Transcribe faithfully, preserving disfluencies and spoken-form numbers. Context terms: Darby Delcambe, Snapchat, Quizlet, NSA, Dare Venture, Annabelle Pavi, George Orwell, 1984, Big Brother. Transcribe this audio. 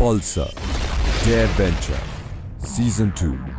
Also, Dare Venture, Season two.